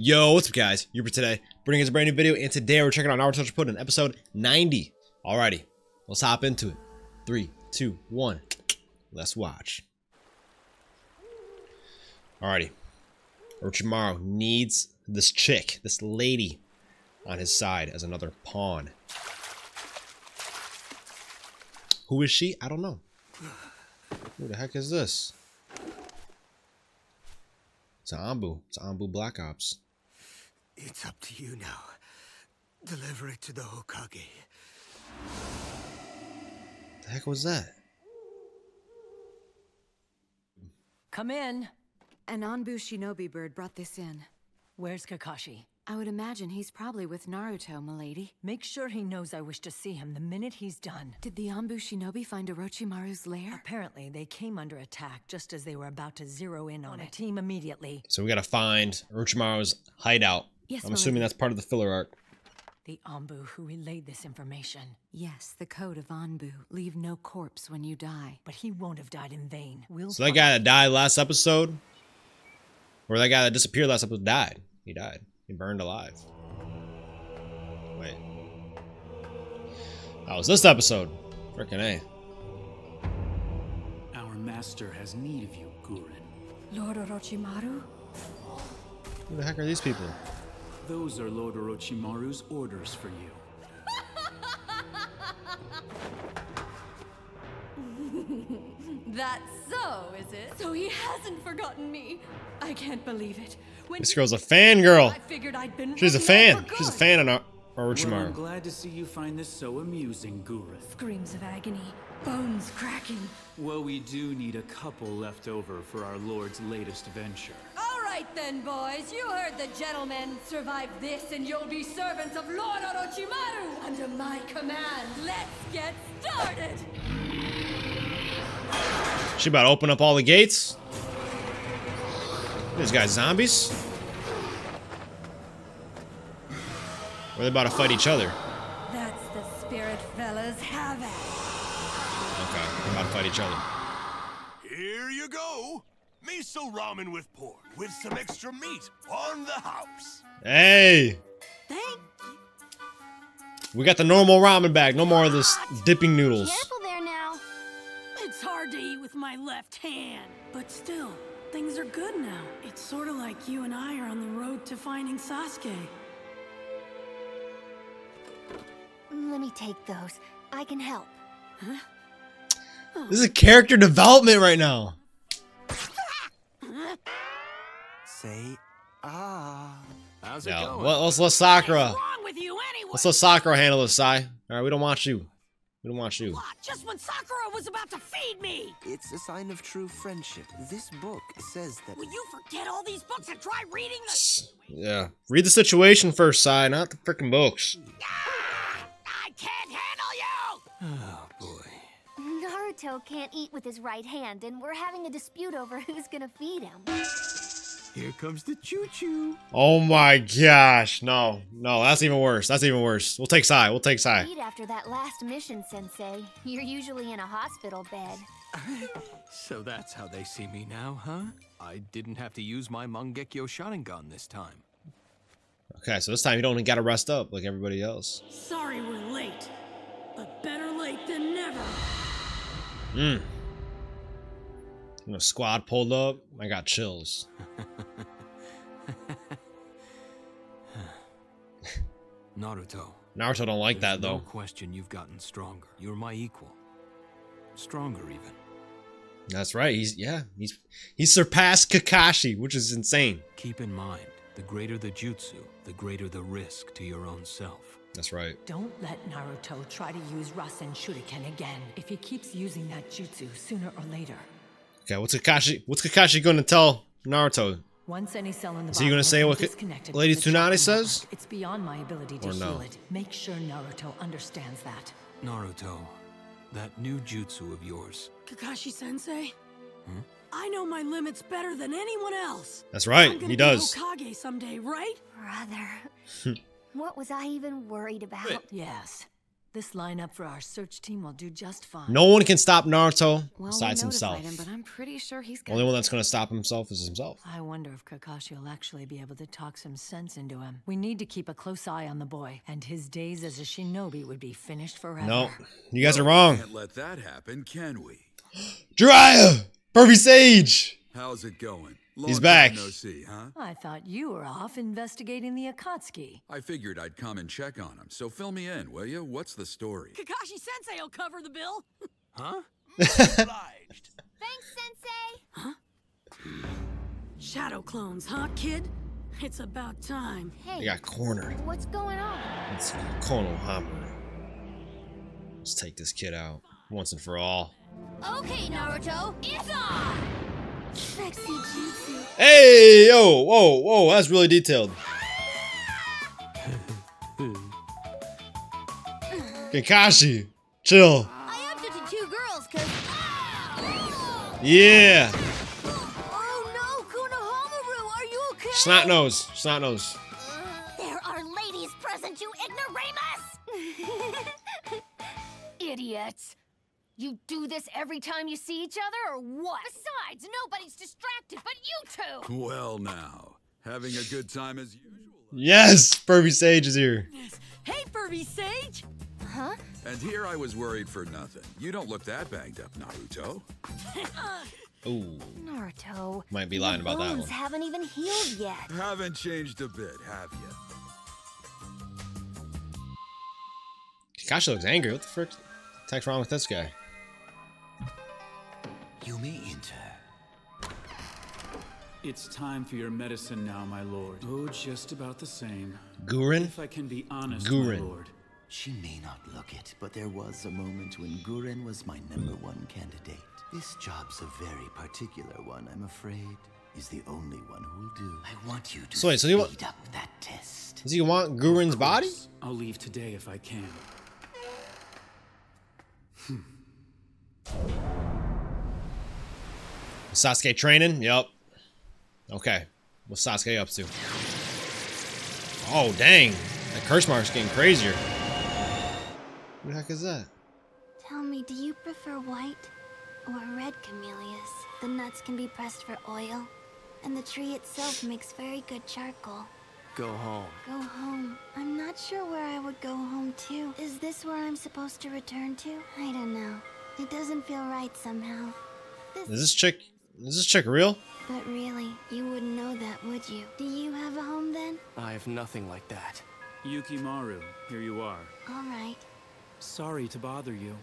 Yo, what's up guys, Yuper today, bringing us a brand new video, and today we're checking out Naruto Shippuden episode 90. Alrighty, let's hop into it. 3, 2, 1, let's watch. Alrighty, Orochimaru needs this chick, this lady, on his side as another pawn. Who is she? I don't know. Who the heck is this? It's Anbu. It's Anbu Black Ops. It's up to you now. Deliver it to the Hokage. The heck was that? Come in. An Anbu shinobi bird brought this in. Where's Kakashi? I would imagine he's probably with Naruto, milady. Make sure he knows I wish to see him the minute he's done. Did the Anbu shinobi find Orochimaru's lair? Apparently, they came under attack just as they were about to zero in on a team immediately. So we gotta find Orochimaru's hideout. Yes, I'm assuming that's part of the filler arc. The Anbu who relayed this information. Yes, the code of Anbu. Leave no corpse when you die. But he won't have died in vain. We'll so that guy that died last episode, or that guy that disappeared last episode died. He died. He burned alive. Wait. That was this episode. Frickin' A. Our master has need of you, Guren. Lord Orochimaru? Who the heck are these people? Those are Lord Orochimaru's orders for you. That's so, is it? So he hasn't forgotten me. I can't believe it. When this girl's a fangirl. She's a fan. She's a fan of Orochimaru. Well, I'm glad to see you find this so amusing, Guren. Screams of agony, bones cracking. Well, we do need a couple left over for our lord's latest venture. All right then, boys. You heard the gentleman. Survive this and you'll be servants of Lord Orochimaru. Under my command, let's get started. She about to open up all the gates. These guys zombies? Or they about to fight each other? That's the spirit, fellas. Have it. Okay, they're about to fight each other. Here you go. Miso ramen with pork, with some extra meat on the house. Hey. Thank you. We got the normal ramen bag. No more of this dipping noodles. Careful there now. It's hard to eat with my left hand, but still. Things are good now. It's sort of like you and I are on the road to finding Sasuke. Let me take those. I can help. Huh? Oh. This is character development right now. Say ah. How's it going? Let's let Sakura. What's wrong with you anyway? Let's let Sakura handle this, Sai. All right, we don't want you. We don't want you. What? Just when Sakura was about to feed me! It's a sign of true friendship. This book says that... Will you forget all these books and try reading the... Yeah. Read the situation first, Sai, not the frickin' books. Ah, I can't handle you! Oh, boy. Naruto can't eat with his right hand, and we're having a dispute over who's gonna feed him. Here comes the choo-choo. Oh my gosh, no. No, that's even worse. That's even worse. We'll take Sai. We'll take Sai. After that last mission, Sensei, you're usually in a hospital bed. So that's how they see me now, huh? I didn't have to use my Mangekyou Sharingan this time. Okay, so this time you don't got to rest up like everybody else. Sorry we're late, but better late than never. You know, squad pulled up. I got chills. Naruto don't like that though. No question, you've gotten stronger. You're my equal. Stronger even. That's right. He surpassed Kakashi, which is insane. Keep in mind, the greater the jutsu, the greater the risk to your own self. That's right. Don't let Naruto try to use Rasen Shuriken again. If he keeps using that jutsu, sooner or later. Okay, what's Kakashi gonna tell Naruto? Once any cell in the body is gonna say what Lady Tsunade says? It's beyond my ability to heal it. Make sure Naruto understands that. Naruto, that new jutsu of yours. Kakashi-sensei, I know my limits better than anyone else. That's right, he does. I'm gonna be Hokage someday, right? Brother, what was I even worried about? Yes. This lineup for our search team will do just fine. No one can stop Naruto besides himself. Him, but I'm pretty sure he's the only one that's going to stop himself is himself. I wonder if Kakashi will actually be able to talk some sense into him. We need to keep a close eye on the boy, and his days as a shinobi would be finished forever. No, you guys are wrong. Can't let that happen, can we? Jiraiya, Pervy Sage. How's it going? He's back. No see, huh? I thought you were off investigating the Akatsuki. I figured I'd come and check on him, so fill me in, will you? What's the story? Kakashi-sensei will cover the bill. Huh? Thanks, Sensei. Huh? Shadow clones, huh, kid? It's about time. Hey, I got cornered. What's going on? It's Konohamaru. Let's take this kid out once and for all. Okay, Naruto, it's on! Sexy juicy. Hey, yo, whoa, whoa, that's really detailed. Kakashi, chill. I upped it to 2 girls, cause. Yeah. Oh no, Konohamaru, are you okay? Snot nose. There are ladies present, you ignoramus! Idiots. You do this every time you see each other, or what? Besides, nobody's distracted but you two! Well now, having a good time as usual. Yes! Furby Sage is here. Yes. Hey, Furby Sage! Huh? And here I was worried for nothing. You don't look that banged up, Naruto. Ooh. Naruto. Might be lying about that one. Haven't even healed yet. Haven't changed a bit, have you? Kakashi looks angry. What the frick? What the heck's wrong with this guy? You may enter. It's time for your medicine now, my lord. Oh, just about the same. Guren? If I can be honest, Guren. My lord. She may not look it, but there was a moment when Guren was my #1 candidate. This job's a very particular one, I'm afraid. Is the only one who'll do. I want you to speed up that test. Does he want Guren's body? I'll leave today if I can. Sasuke training? Yep. Okay. What's Sasuke up to? Oh, dang. That curse mark's getting crazier. What the heck is that? Tell me, do you prefer white or red camellias? The nuts can be pressed for oil, and the tree itself makes very good charcoal. Go home. Go home. I'm not sure where I would go home to. Is this where I'm supposed to return to? I don't know. It doesn't feel right somehow. Is this chick real? But really, you wouldn't know that, would you? Do you have a home then? I have nothing like that. Yukimaru, here you are. All right. Sorry to bother you.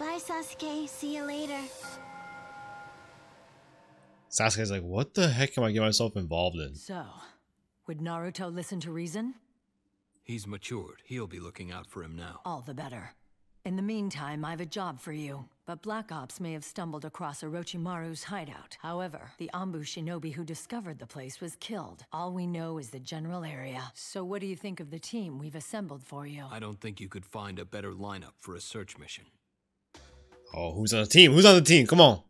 Bye, Sasuke. See you later. Sasuke's like, what the heck am I getting myself involved in? So, would Naruto listen to reason? He's matured. He'll be looking out for him now. All the better. In the meantime, I've a job for you. But Black Ops may have stumbled across Orochimaru's hideout. However, the Anbu shinobi who discovered the place was killed. All we know is the general area. So what do you think of the team we've assembled for you? I don't think you could find a better lineup for a search mission. Oh, who's on the team? Who's on the team? Come on.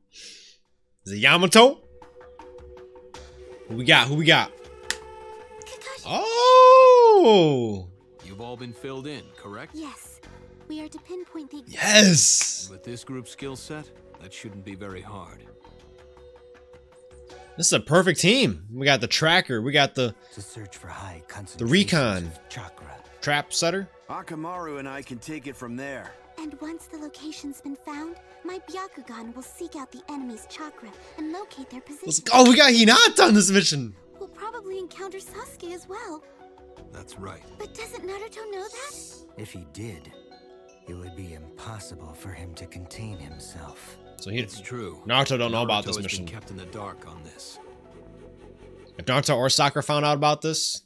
Is it Yamato? Who we got? Who we got? Oh! You've all been filled in, correct? Yes. We are to pinpoint the yes. With this group skill set, that shouldn't be very hard. This is a perfect team. We got the tracker. We got the search for high concentration. The recon chakra trap setter. Akamaru and I can take it from there. And once the location's been found, my Byakugan will seek out the enemy's chakra and locate their position. Oh, we got Hinata on this mission. We'll probably encounter Sasuke as well. That's right. But doesn't Naruto know that? If he did, it would be impossible for him to contain himself. So it's true. Naruto don't know about this mission. Kept in the dark on this. If Naruto or Sakura found out about this,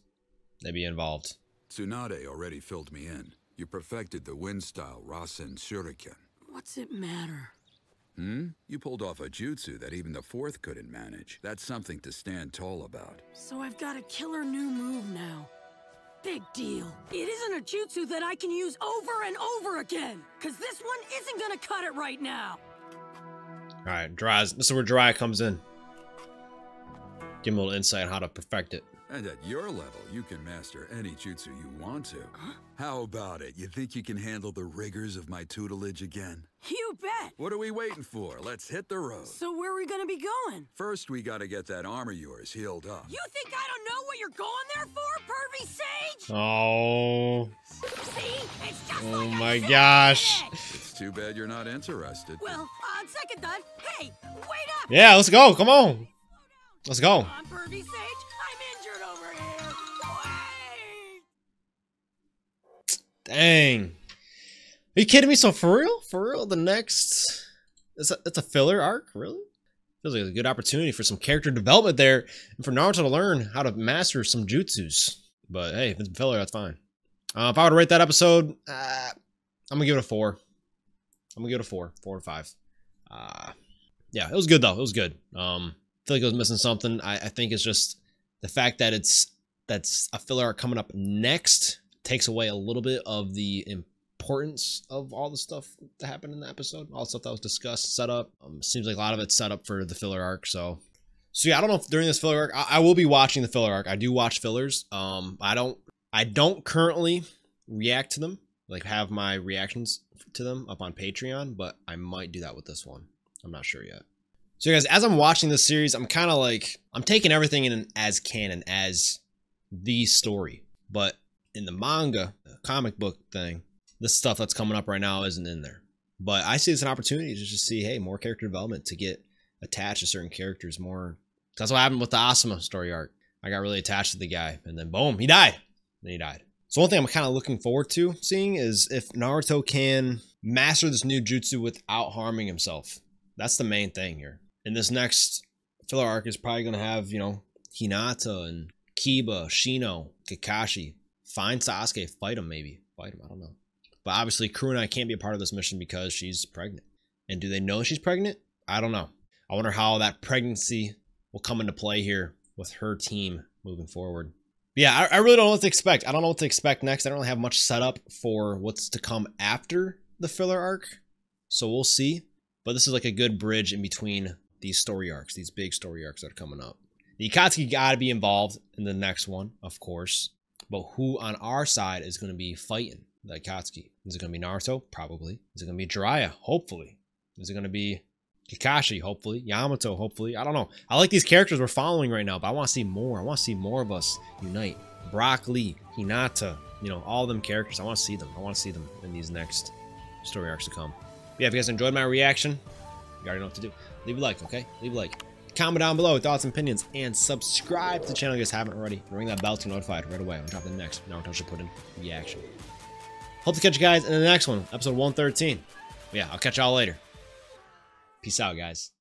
they'd be involved. Tsunade already filled me in. You perfected the wind style Rasen Shuriken. What's it matter? Hmm? You pulled off a jutsu that even the 4th couldn't manage. That's something to stand tall about. So I've got a killer new move now. Big deal. It isn't a jutsu that I can use over and over again, because this one isn't going to cut it right now. All right, Jiraiya. This is where Jiraiya comes in. Give him a little insight on how to perfect it. And at your level, you can master any jutsu you want to. Huh? How about it? You think you can handle the rigors of my tutelage again? You bet! What are we waiting for? Let's hit the road. So where are we gonna be going? First, we gotta get that arm of yours healed up. You think I don't know what you're going there for, pervy sage? Oh. See? It's just oh like my gosh. It's too bad you're not interested. Well, on second thought, hey, wait up! Yeah, let's go, come on! Let's go. I'm pervy sage. I'm injured over here. Wait. Dang. Are you kidding me? So for real? For real? The next... It's a filler arc? Really? Feels like a good opportunity for some character development there. And for Naruto to learn how to master some jutsus. But hey, if it's a filler, that's fine. If I were to rate that episode, I'm going to give it a 4. I'm going to give it a 4. 4 or 5. Yeah, it was good though. It was good. I feel like I was missing something. I think it's just the fact that that's a filler arc coming up next takes away a little bit of the importance of all the stuff that happened in the episode, all the stuff that was discussed, set up. Seems like a lot of it's set up for the filler arc. So yeah, I don't know if during this filler arc, I will be watching the filler arc. I do watch fillers. I don't currently react to them, like have my reactions to them up on Patreon, but I might do that with this one. I'm not sure yet. So guys, as I'm watching this series, I'm kind of like, I'm taking everything in as canon, as the story. But in the manga, the comic book thing, this stuff that's coming up right now isn't in there. But I see this as an opportunity to just see, hey, more character development, to get attached to certain characters more. That's what happened with the Asuma story arc. I got really attached to the guy, and then boom, he died. And he died. So one thing I'm kind of looking forward to seeing is if Naruto can master this new jutsu without harming himself. That's the main thing here. And this next filler arc is probably going to have, you know, Hinata and Kiba, Shino, Kakashi. Find Sasuke, fight him maybe. Fight him, I don't know. But obviously, Kurenai can't be a part of this mission because she's pregnant. And do they know she's pregnant? I don't know. I wonder how that pregnancy will come into play here with her team moving forward. But yeah, I really don't know what to expect. I don't know what to expect next. I don't really have much setup for what's to come after the filler arc. So we'll see. But this is like a good bridge in between these story arcs, these big story arcs that are coming up. The Akatsuki got to be involved in the next one, of course. But who on our side is going to be fighting the Akatsuki? Is it going to be Naruto? Probably. Is it going to be Jiraiya? Hopefully. Is it going to be Kakashi? Hopefully. Yamato? Hopefully. I don't know. I like these characters we're following right now, but I want to see more. I want to see more of us unite. Rock Lee, Hinata, you know, all them characters. I want to see them. I want to see them in these next story arcs to come. Yeah, if you guys enjoyed my reaction, you already know what to do. Leave a like, okay? Leave a like. Comment down below with thoughts and opinions, and subscribe to the channel if you guys haven't already. Ring that bell to be notified right away on top of the next Naruto Shippuden reaction. Hope to catch you guys in the next one, episode 113. Yeah, I'll catch y'all later. Peace out, guys.